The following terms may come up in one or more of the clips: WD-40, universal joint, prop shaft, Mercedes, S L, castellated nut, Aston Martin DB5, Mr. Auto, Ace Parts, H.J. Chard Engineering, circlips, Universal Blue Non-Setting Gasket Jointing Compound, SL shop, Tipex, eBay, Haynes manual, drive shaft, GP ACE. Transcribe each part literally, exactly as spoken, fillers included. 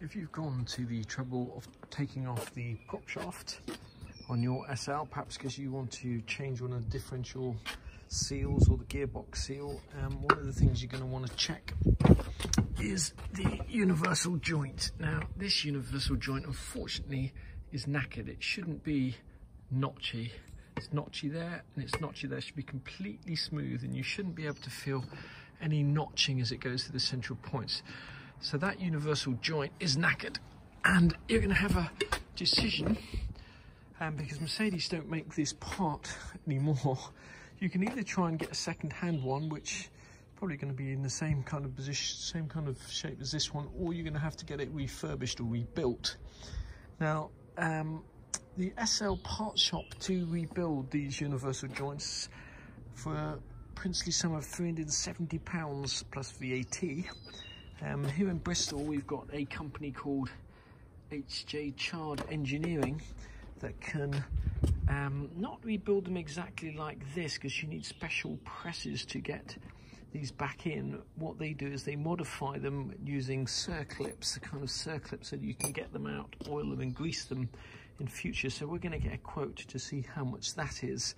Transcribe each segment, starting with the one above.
If you've gone to the trouble of taking off the prop shaft on your S L, perhaps because you want to change one of the differential seals or the gearbox seal, um, one of the things you're going to want to check is the universal joint. Now, this universal joint, unfortunately, is knackered. It shouldn't be notchy. It's notchy there, and it's notchy there. It should be completely smooth, and you shouldn't be able to feel any notching as it goes to the central points. So that universal joint is knackered, and you're going to have a decision, um, because Mercedes don't make this part anymore. You can either try and get a second-hand one, which is probably going to be in the same kind of position, same kind of shape as this one, or you're going to have to get it refurbished or rebuilt. Now, um, the S L Parts shop do rebuild these universal joints for a princely sum of three hundred and seventy pounds plus V A T. Um, here in Bristol, we've got a company called H J Chard Engineering that can um, not rebuild them exactly like this, because you need special presses to get these back in. What they do is they modify them using circlips, the kind of circlips, so that you can get them out, oil them and grease them in future. So we're going to get a quote to see how much that is.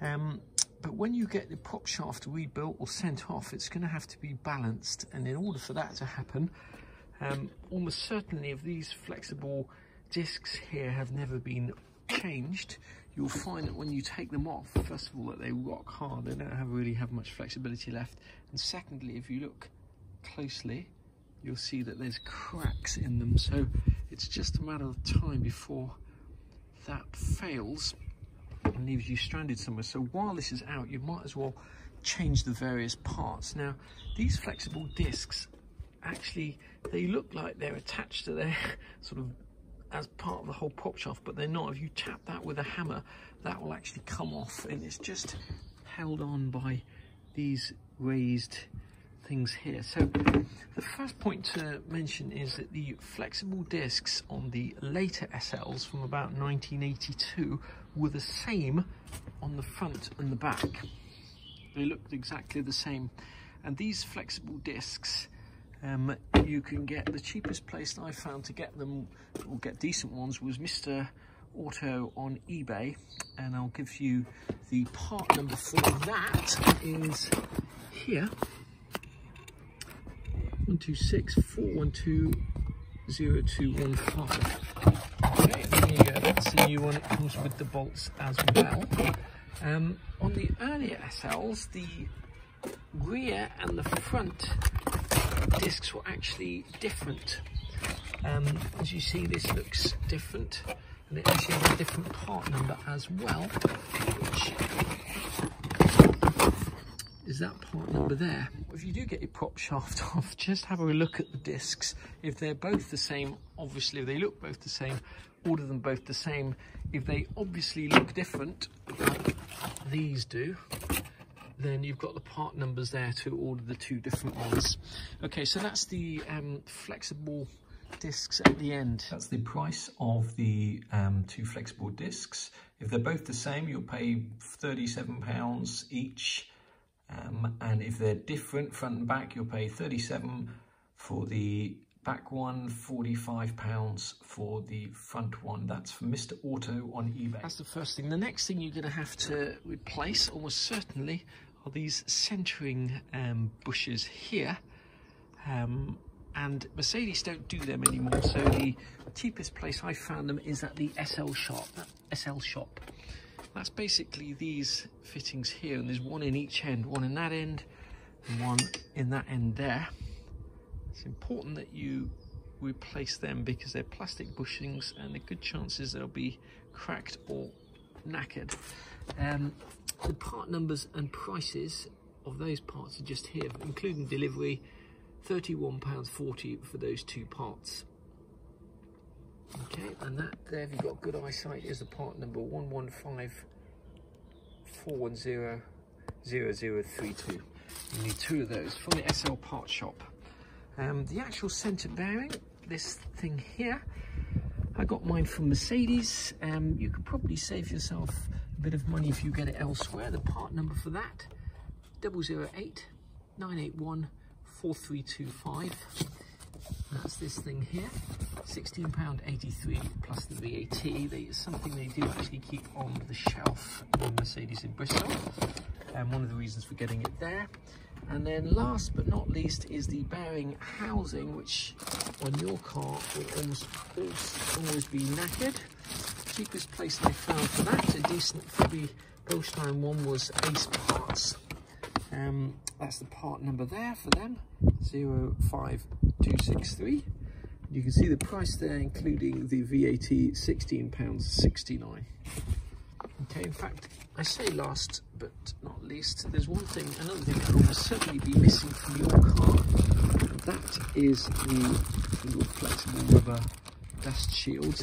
Um, But when you get the prop shaft rebuilt or sent off, it's going to have to be balanced. And in order for that to happen, um, almost certainly if these flexible discs here have never been changed, you'll find that when you take them off, first of all, that they rock hard. They don't have, really have much flexibility left. And secondly, if you look closely, you'll see that there's cracks in them. So it's just a matter of time before that fails and leaves you stranded somewhere. So while this is out, you might as well change the various parts. Now, these flexible discs, actually, they look like they're attached to their sort of as part of the whole prop shaft, but they're not. If you tap that with a hammer, that will actually come off, and it's just held on by these raised things here. So the first point to mention is that the flexible discs on the later S Ls from about nineteen eighty-two were the same on the front and the back. They looked exactly the same. And these flexible discs, um, you can get, the cheapest place I found to get them or get decent ones was Mister Auto on eBay, and I'll give you the part number for that is here. one two six four one two zero two one five. Okay, there you go. That's the new one. It comes with the bolts as well. Um, on the earlier S Ls, the rear and the front discs were actually different. Um, as you see, this looks different, and it actually has a different part number as well, which is that part number there. If you do get your prop shaft off, just have a look at the discs. If they're both the same, obviously, if they look both the same, order them both the same. If they obviously look different, like these do, then you've got the part numbers there to order the two different ones. Okay, so that's the um, flexible discs at the end. That's the price of the um, two flexible discs. If they're both the same, you'll pay thirty-seven pounds each. Um, and if they're different front and back, you'll pay thirty-seven pounds for the back one, forty-five pounds for the front one. That's for Mister Auto on eBay. That's the first thing. The next thing you're going to have to replace, almost certainly, are these centering um, bushes here. Um, and Mercedes don't do them anymore, so the cheapest place I found them is at the S L shop. S L shop. That's basically these fittings here, and there's one in each end, one in that end and one in that end there. It's important that you replace them because they're plastic bushings and the good chances they'll be cracked or knackered. Um, the part numbers and prices of those parts are just here, including delivery, thirty-one pounds forty for those two parts. Okay, and that there, if you've got good eyesight, is the part number one one five four one zero zero zero three two. You need two of those from the S L part shop. Um, the actual centre bearing, this thing here, I got mine from Mercedes. Um, you could probably save yourself a bit of money if you get it elsewhere. The part number for that, double zero eight nine eight one four three two five. That's this thing here, sixteen pounds eighty-three plus the V A T. They, it's something they do actually keep on the shelf in Mercedes in Bristol, and one of the reasons for getting it there. And then last but not least is the bearing housing, which on your car will almost always be knackered. Cheapest place I found for that, a decent probably ghost time one, was Ace Parts. Um, that's the part number there for them, zero five two six three. You can see the price there, including the V A T, sixteen pounds sixty-nine. Okay, in fact, I say last but not least, there's one thing, another thing that will almost certainly be missing from your car, and that is the little flexible rubber dust shield.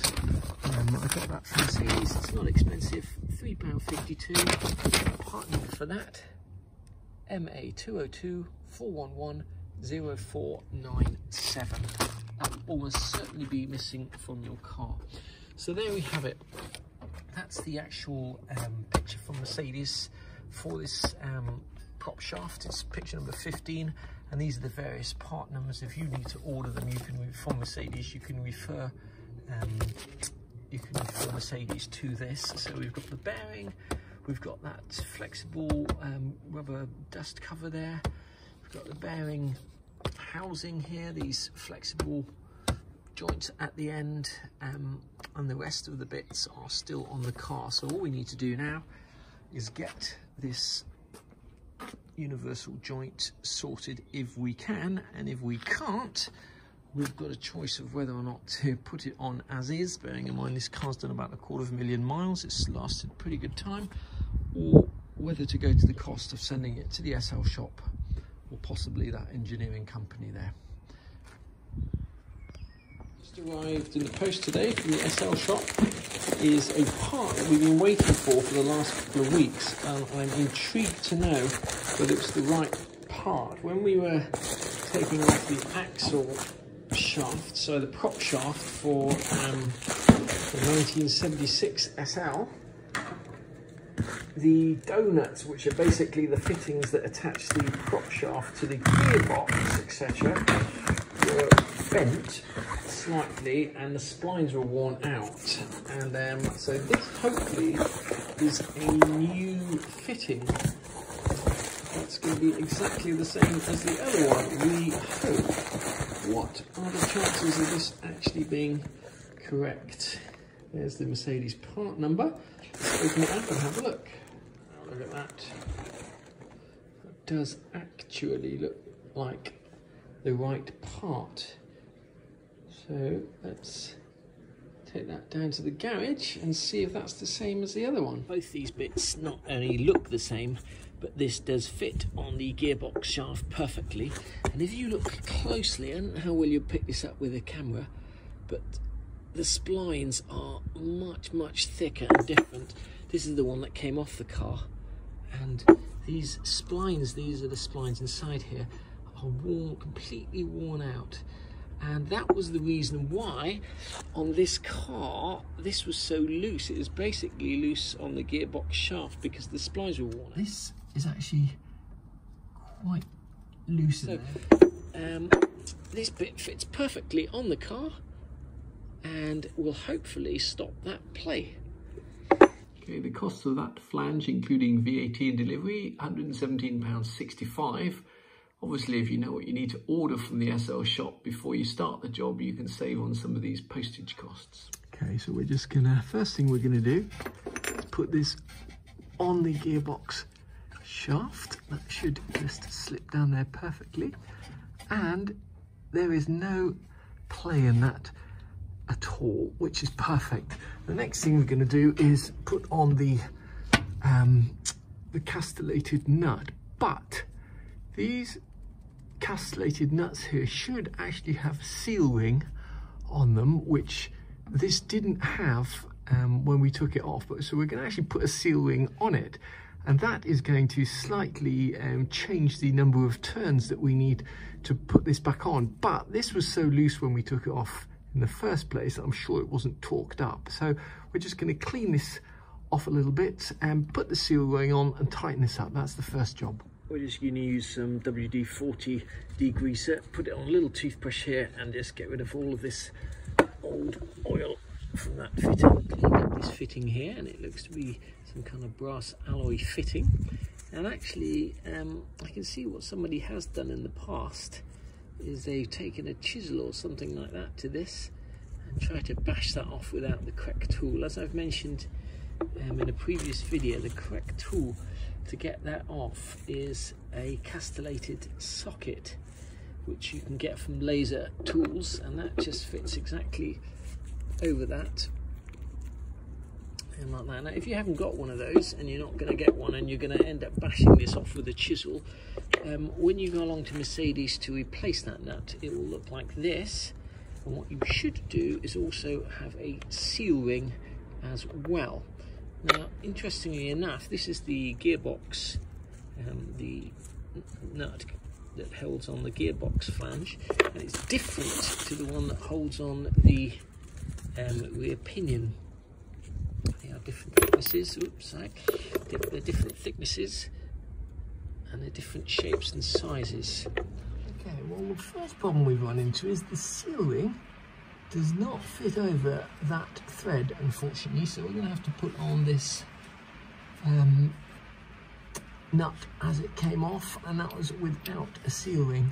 Um, I got that from Mercedes, it's not expensive, three pounds fifty-two. Part number for that, M A two oh two four one one oh four nine seven. That will almost certainly be missing from your car. So there we have it. That's the actual um, picture from Mercedes for this um, prop shaft. It's picture number fifteen, and these are the various part numbers. If you need to order them, you can, from Mercedes, you can refer um, you can refer Mercedes to this. So we've got the bearing, we've got that flexible um, rubber dust cover there, we've got the bearing housing here, these flexible joints at the end, um, and the rest of the bits are still on the car. So all we need to do now is get this universal joint sorted if we can, and if we can't, we've got a choice of whether or not to put it on as is, bearing in mind this car's done about a quarter of a million miles, it's lasted pretty good time, or whether to go to the cost of sending it to the S L shop or possibly that engineering company there. Just arrived in the post today from the S L shop is a part that we've been waiting for for the last couple of weeks, and I'm intrigued to know whether it's the right part. When we were taking off the axle shaft, so the prop shaft for um, the nineteen seventy-six S L, the donuts, which are basically the fittings that attach the prop shaft to the gearbox, et cetera, were bent slightly and the splines were worn out. And um, so this hopefully is a new fitting that's going to be exactly the same as the other one, we hope. What are the chances of this actually being correct? There's the Mercedes part number. Let's open it up and have a look. Look at that. That does actually look like the right part. So let's take that down to the garage and see if that's the same as the other one. Both these bits not only look the same, but this does fit on the gearbox shaft perfectly. And if you look closely, I don't know how well you pick this up with a camera, but the splines are much, much thicker and different. This is the one that came off the car. And these splines, these are the splines inside here, are worn, completely worn out. And that was the reason why on this car this was so loose. It was basically loose on the gearbox shaft because the splines were worn out. This is actually quite loose. So, um, this bit fits perfectly on the car and will hopefully stop that play. Okay, the cost of that flange, including V A T and delivery, one hundred and seventeen pounds sixty-five. Obviously, if you know what you need to order from the S L shop before you start the job, you can save on some of these postage costs. Okay, so we're just gonna, first thing we're gonna do is put this on the gearbox shaft. That should just slip down there perfectly, and there is no play in that at all, which is perfect. The next thing we're going to do is put on the um the castellated nut, but these castellated nuts here should actually have a seal ring on them, which this didn't have um, when we took it off, but so we're going to actually put a seal ring on it. And that is going to slightly um, change the number of turns that we need to put this back on. But this was so loose when we took it off in the first place, I'm sure it wasn't torqued up. So we're just going to clean this off a little bit and put the seal ring on and tighten this up. That's the first job. We're just going to use some W D forty degreaser, put it on a little toothbrush here and just get rid of all of this old oil from that fitting. Clean up this fitting here, and it looks to be some kind of brass alloy fitting. And actually um, I can see what somebody has done in the past is they've taken a chisel or something like that to this and tried to bash that off without the correct tool. As I've mentioned um, in a previous video, the correct tool to get that off is a castellated socket, which you can get from laser tools, and that just fits exactly over that and like that. Now if you haven't got one of those and you're not going to get one and you're going to end up bashing this off with a chisel, um, when you go along to Mercedes to replace that nut, it will look like this. And what you should do is also have a seal ring as well. Now interestingly enough, this is the gearbox, um, the nut that holds on the gearbox flange, and it's different to the one that holds on the um, rear pinion. They are different thicknesses, oops, sorry. They're different thicknesses and they're different shapes and sizes. Okay, well the first problem we've run into is the seal ring does not fit over that thread, unfortunately, so we're going to have to put on this um, nut as it came off, and that was without a seal ring.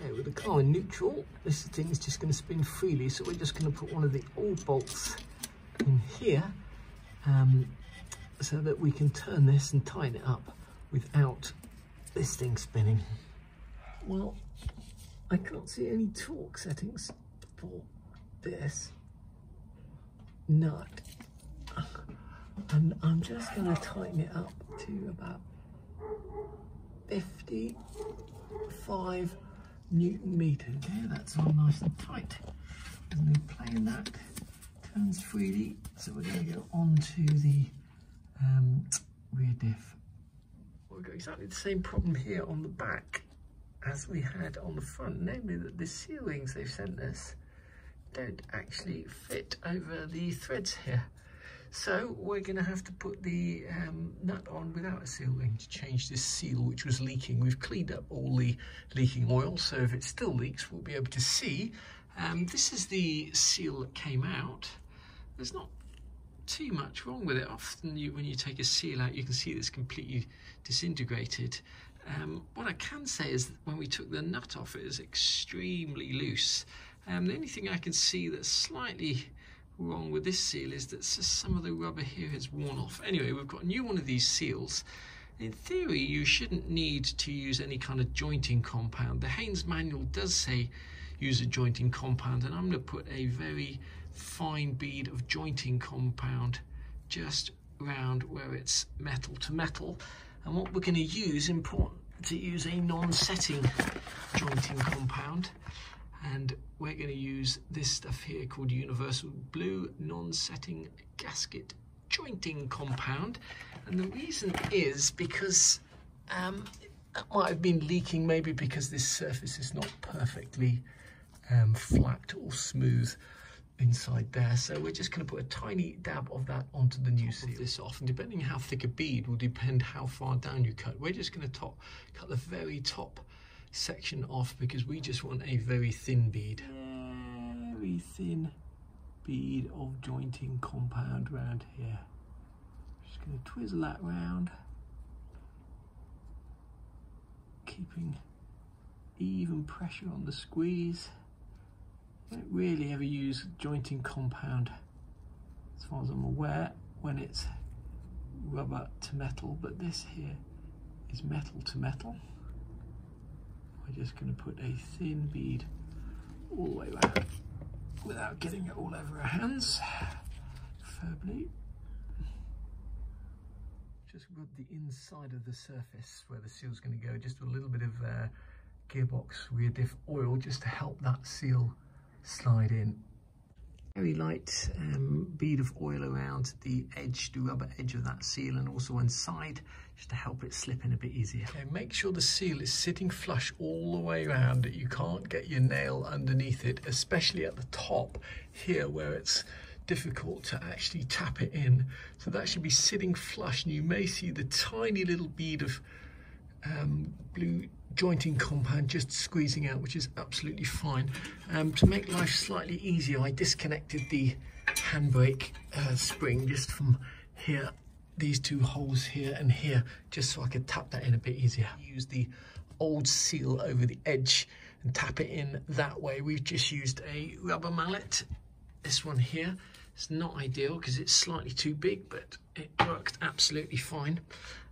Okay, with the car in neutral, this thing is just going to spin freely, so we're just going to put one of the old bolts in here um, so that we can turn this and tighten it up without this thing spinning. Well, I can't see any torque settings for this nut, and I'm just going to tighten it up to about fifty-five newton meters. Okay, that's all nice and tight. Doesn't need playing that. Turns freely. So we're going to go on to the um, rear diff. We've got exactly the same problem here on the back as we had on the front, namely that the seal rings they've sent us don't actually fit over the threads here. So we're going to have to put the um, nut on without a seal ring to change this seal which was leaking. We've cleaned up all the leaking oil, so if it still leaks we'll be able to see. Um, this is the seal that came out. There's not too much wrong with it. Often you, when you take a seal out, you can see it's completely disintegrated. Um, what I can say is that when we took the nut off, it is extremely loose. Um, the only thing I can see that's slightly wrong with this seal is that some of the rubber here has worn off. Anyway, we've got a new one of these seals. In theory, you shouldn't need to use any kind of jointing compound. The Haynes manual does say use a jointing compound, and I'm going to put a very fine bead of jointing compound just round where it's metal to metal. And what we're going to use, important to use a non-setting jointing compound, and we're going to use this stuff here called Universal Blue Non-Setting Gasket Jointing Compound. And the reason is because um, that might have been leaking, maybe because this surface is not perfectly um, flat or smooth inside there. So we're just going to put a tiny dab of that onto the new seal. This off, and depending how thick a bead will depend how far down you cut. We're just going to top cut the very top section off because we just want a very thin bead. Very thin bead of jointing compound round here. Just going to twizzle that round, keeping even pressure on the squeeze. I don't really ever use jointing compound, as far as I'm aware, when it's rubber to metal, but this here is metal to metal. We're just going to put a thin bead all the way around without getting it all over our hands, preferably. Just rub the inside of the surface where the seal's going to go, just a little bit of uh, gearbox rear diff oil just to help that seal slide in. Very light um, bead of oil around the edge, the rubber edge of that seal, and also inside, just to help it slip in a bit easier. Okay, make sure the seal is sitting flush all the way around, that you can't get your nail underneath it, especially at the top here where it's difficult to actually tap it in. So that should be sitting flush, and you may see the tiny little bead of um, blue jointing compound just squeezing out, which is absolutely fine. Um, to make life slightly easier, I disconnected the handbrake uh, spring just from here, these two holes here and here, just so I could tap that in a bit easier. Use the old seal over the edge and tap it in that way. We've just used a rubber mallet, this one here. It's not ideal because it's slightly too big, but it worked absolutely fine.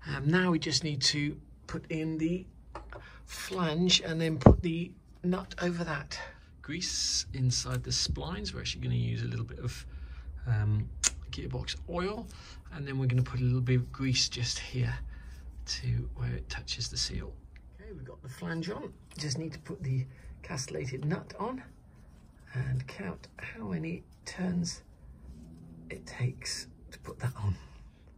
Um, now we just need to put in the flange and then put the nut over that. Grease inside the splines. We're actually going to use a little bit of um, gearbox oil, and then we're going to put a little bit of grease just here to where it touches the seal. Okay, we've got the flange on. Just need to put the castellated nut on and count how many turns it takes to put that on.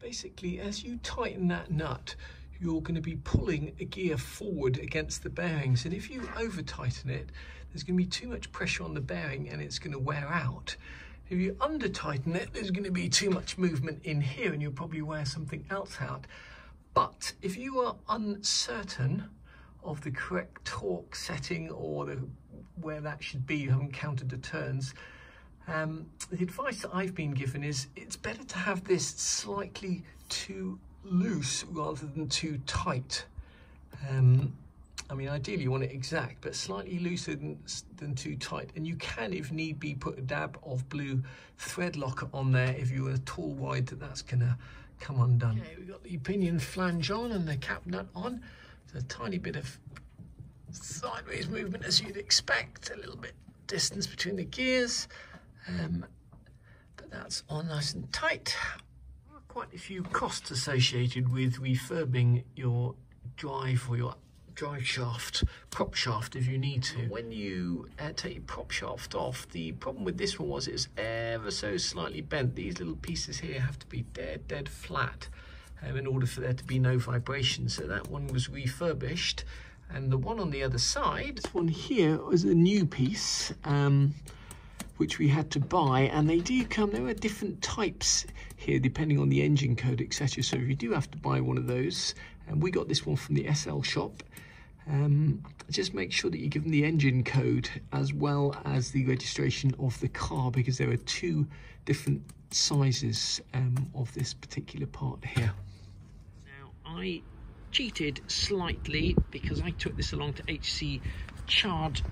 Basically, as you tighten that nut, you're going to be pulling a gear forward against the bearings, and if you over tighten it, there's going to be too much pressure on the bearing and it's going to wear out. If you under tighten it, there's going to be too much movement in here and you'll probably wear something else out. But if you are uncertain of the correct torque setting or the, where that should be, you haven't counted the turns, um, the advice that I've been given is it's better to have this slightly too loose rather than too tight. Um, I mean, ideally you want it exact, but slightly looser than, than too tight. And you can, if need be, put a dab of blue thread locker on there if you were at all wide that that's going to come undone. Okay, we've got the pinion flange on and the cap nut on. There's a tiny bit of sideways movement as you'd expect, a little bit distance between the gears. Um, but that's on nice and tight. Quite a few costs associated with refurbing your drive or your drive shaft, prop shaft if you need to. When you uh, take your prop shaft off, the problem with this one was it's ever so slightly bent. These little pieces here have to be dead, dead flat um, in order for there to be no vibration. So that one was refurbished. And the one on the other side, this one here was a new piece, um, which we had to buy, and they do come, there are different types here depending on the engine code, et cetera. So if you do have to buy one of those, and we got this one from the S L shop, um, just make sure that you give them the engine code as well as the registration of the car, because there are two different sizes um, of this particular part here. Now, I cheated slightly because I took this along to H J Chard.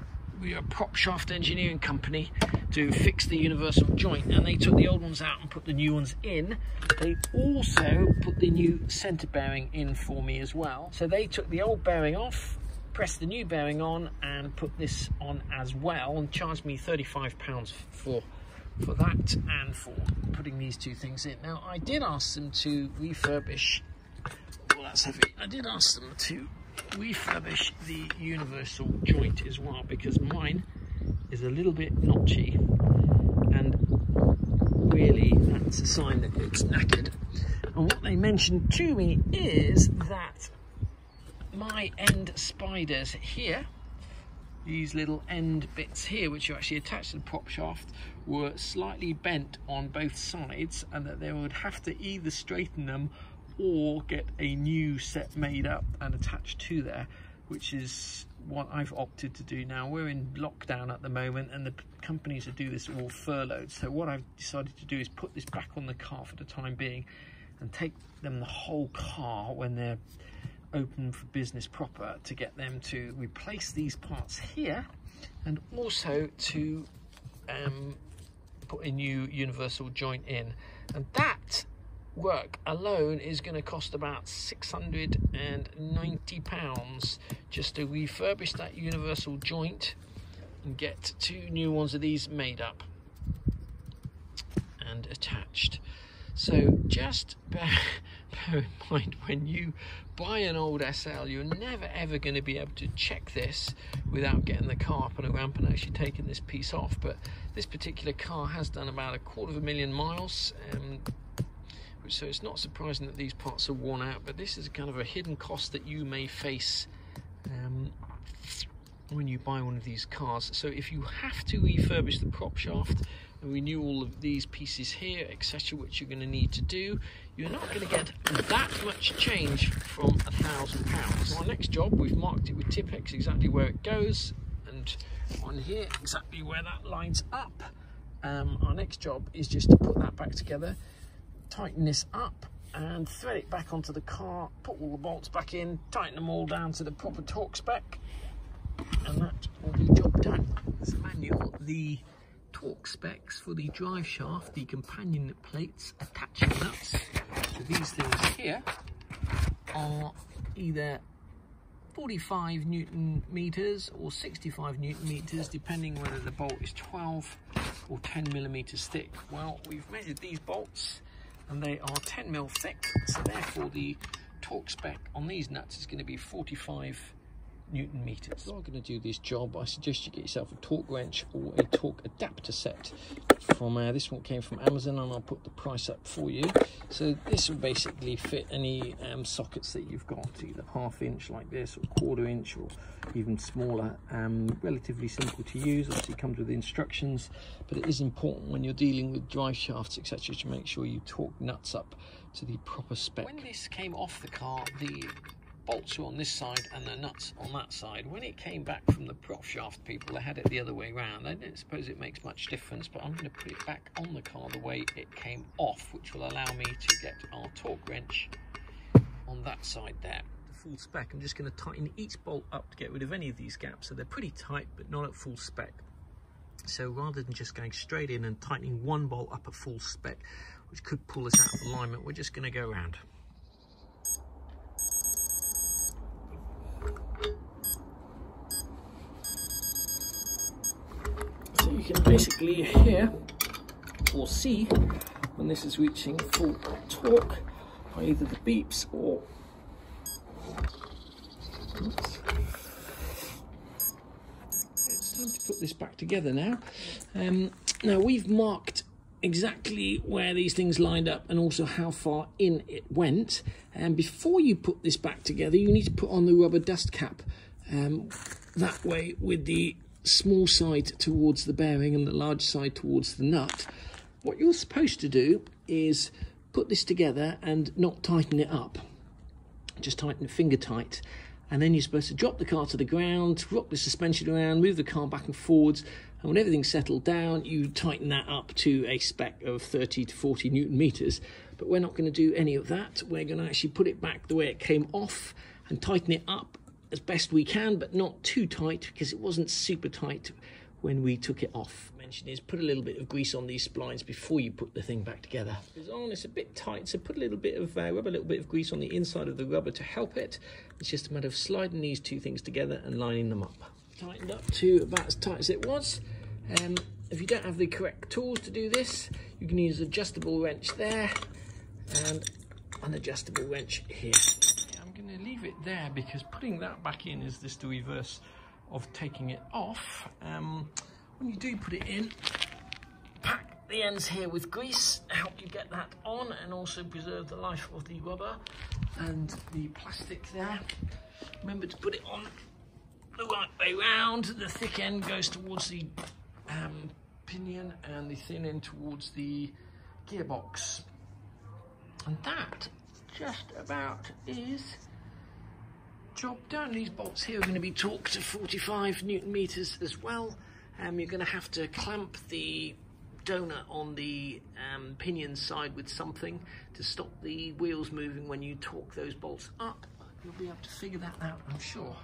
We are a prop shaft engineering company to fix the universal joint, and they took the old ones out and put the new ones in. They also put the new centre bearing in for me as well. So they took the old bearing off, pressed the new bearing on and put this on as well, and charged me thirty-five pounds for for that and for putting these two things in. Now I did ask them to refurbish, well that's heavy, I did ask them to refurbish the universal joint as well, because mine is a little bit notchy and really that's a sign that it's knackered. And what they mentioned to me is that my end spiders here, these little end bits here which are actually attached to the prop shaft, were slightly bent on both sides, and that they would have to either straighten them or get a new set made up and attached to there, which is what I've opted to do now. We're in lockdown at the moment and the companies that do this are all furloughed. So what I've decided to do is put this back on the car for the time being and take them the whole car when they're open for business proper to get them to replace these parts here and also to um, put a new universal joint in. And that work alone is going to cost about six hundred and ninety pounds just to refurbish that universal joint and get two new ones of these made up and attached. So just bear, bear in mind, when you buy an old S L, you're never ever going to be able to check this without getting the car up on a ramp and actually taking this piece off. But this particular car has done about a quarter of a million miles, um, so it's not surprising that these parts are worn out, but this is kind of a hidden cost that you may face um, when you buy one of these cars. So if you have to refurbish the prop shaft and renew all of these pieces here, etc., which you're going to need to do, you're not going to get that much change from a thousand pounds. So our next job, we've marked it with Tipex exactly where it goes, and on here exactly where that lines up. Um, our next job is just to put that back together, tighten this up and thread it back onto the car, put all the bolts back in, tighten them all down to the proper torque spec, and that will be job done. This manual, the torque specs for the drive shaft, the companion plates, attaching nuts. So these things here are either forty-five newton meters or sixty-five newton meters, depending whether the bolt is twelve or ten millimeters thick. Well, we've measured these bolts and they are ten mil thick, so therefore the torque spec on these nuts is going to be forty-five newton meters. If you are going to do this job, I suggest you get yourself a torque wrench or a torque adapter set. From uh, this one came from Amazon, and I'll put the price up for you. So this will basically fit any um, sockets that you've got, either half inch like this, or quarter inch, or even smaller. Um, relatively simple to use. Obviously, it comes with instructions, but it is important when you're dealing with drive shafts, et cetera, to make sure you torque nuts up to the proper spec. When this came off the car, the bolts were on this side and the nuts on that side. When it came back from the prop shaft people, they had it the other way round. I don't suppose it makes much difference, but I'm going to put it back on the car the way it came off, which will allow me to get our torque wrench on that side there. The full spec, I'm just going to tighten each bolt up to get rid of any of these gaps. So they're pretty tight, but not at full spec. So rather than just going straight in and tightening one bolt up at full spec, which could pull us out of alignment, we're just going to go around. You can basically hear or see when this is reaching full torque by either the beeps or oops. It's time to put this back together now. Um, now we've marked exactly where these things lined up and also how far in it went, and before you put this back together you need to put on the rubber dust cap, um, that way with the small side towards the bearing and the large side towards the nut. What you're supposed to do is put this together and not tighten it up, just tighten it finger tight, and then you're supposed to drop the car to the ground, rock the suspension around, move the car back and forwards, and when everything's settled down you tighten that up to a spec of thirty to forty newton meters. But we're not going to do any of that. We're going to actually put it back the way it came off and tighten it up as best we can, but not too tight, because it wasn't super tight when we took it off. Mention is put a little bit of grease on these splines before you put the thing back together. It's on, it's a bit tight, so put a little bit of uh, rub a little bit of grease on the inside of the rubber to help it. It's just a matter of sliding these two things together and lining them up. Tightened up to about as tight as it was. Um, if you don't have the correct tools to do this, you can use an adjustable wrench there and an adjustable wrench here. I'm going to leave it there because putting that back in is just the reverse of taking it off. Um, when you do put it in, pack the ends here with grease to help you get that on and also preserve the life of the rubber and the plastic there. Remember to put it on the right way round. The thick end goes towards the um, pinion and the thin end towards the gearbox. And that just about is job done. These bolts here are going to be torqued to forty-five newton meters as well. Um, you're going to have to clamp the donor on the um, pinion side with something to stop the wheels moving when you torque those bolts up. You'll be able to figure that out, I'm sure.